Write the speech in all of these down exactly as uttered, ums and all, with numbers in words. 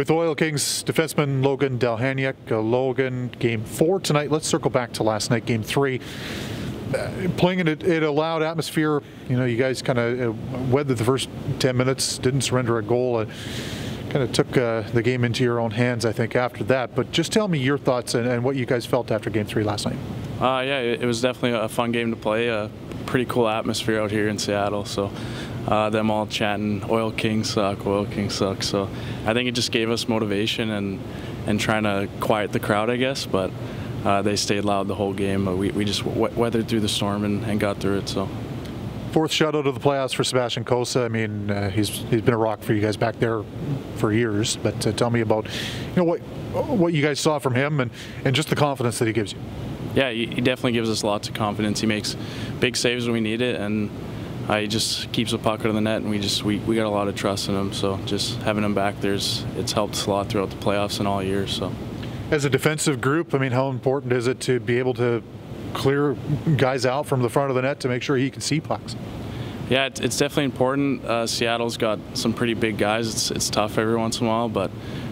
with Oil Kings defenseman Logan Dowhaniuk. Uh, Logan, game four tonight. Let's circle back to last night, game three. Uh, playing in a, in a loud atmosphere, you know, you guys kind of uh, weathered the first ten minutes, didn't surrender a goal, and kind of took uh, the game into your own hands, I think, after that. But just tell me your thoughts and, and what you guys felt after game three last night. Uh, yeah, it, it was definitely a fun game to play. A pretty cool atmosphere out here in Seattle. So uh, them all chanting, Oil Kings suck, Oil Kings suck. So I think it just gave us motivation and, and trying to quiet the crowd, I guess. But uh, they stayed loud the whole game. But we, we just we weathered through the storm and, and got through it. So. Fourth shutout of the playoffs for Sebastian Kosa. I mean, uh, he's he's been a rock for you guys back there for years. But uh, tell me about, you know, what what you guys saw from him and and just the confidence that he gives you. Yeah, he definitely gives us lots of confidence. He makes big saves when we need it, and uh, he just keeps the puck out of the net. And we just we we got a lot of trust in him. So just having him back there's it's helped us a lot throughout the playoffs and all year. So as a defensive group, I mean, how important is it to be able to clear guys out from the front of the net to make sure he can see pucks? Yeah, it's, it's definitely important. Uh, Seattle's got some pretty big guys. It's, it's tough every once in a while, but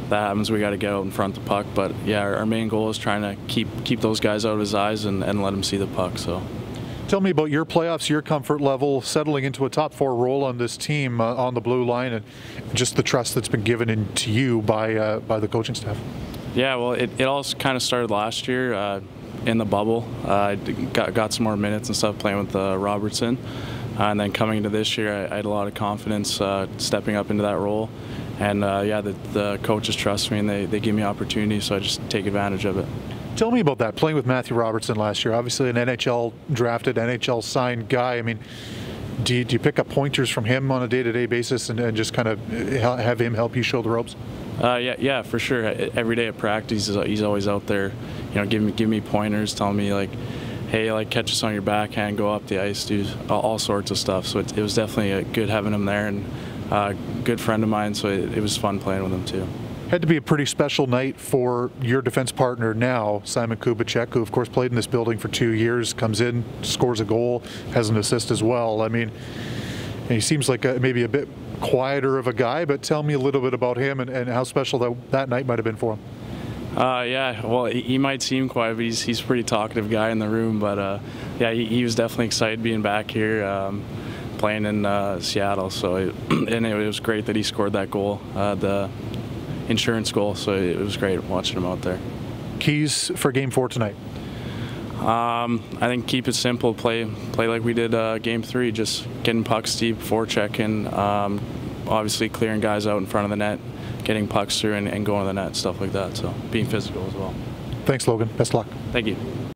that happens. We got to get out in front of the puck. But yeah, our, our main goal is trying to keep keep those guys out of his eyes and, and let him see the puck. So, tell me about your playoffs, your comfort level, settling into a top four role on this team uh, on the blue line, and just the trust that's been given in to you by uh, by the coaching staff. Yeah, well, it, it all kind of started last year. Uh, in the bubble. I uh, got, got some more minutes and stuff playing with uh, Robertson. Uh, and then coming into this year, I, I had a lot of confidence uh, stepping up into that role. And uh, yeah, the, the coaches trust me and they, they give me opportunities, so I just take advantage of it. Tell me about that, playing with Matthew Robertson last year. Obviously an N H L drafted, N H L signed guy. I mean, do you, do you pick up pointers from him on a day-to-day basis and, and just kind of have him help you show the ropes? Uh, yeah, yeah, for sure. Every day at practice, he's always out there, you know, giving me, giving me pointers, telling me like, hey, like catch us on your backhand, go up the ice, do all sorts of stuff. So it, it was definitely a good having him there, and a uh, good friend of mine. So it, it was fun playing with him too. Had to be a pretty special night for your defense partner now, Simon Kubicek, who of course played in this building for two years, comes in, scores a goal, has an assist as well. I mean, he seems like a, maybe a bit quieter of a guy, but tell me a little bit about him and, and how special that, that night might have been for him. Uh, yeah, well, he, he might seem quiet, but he's, he's a pretty talkative guy in the room. But uh, yeah, he, he was definitely excited being back here, um, playing in uh, Seattle. So, it, and it was great that he scored that goal, uh, the insurance goal. So it was great watching him out there. Keys for game four tonight? Um, I think keep it simple, play play like we did uh, game three, just getting pucks deep, forechecking, um, obviously clearing guys out in front of the net, getting pucks through and, and going to the net, stuff like that. So being physical as well. Thanks, Logan. Best of luck. Thank you.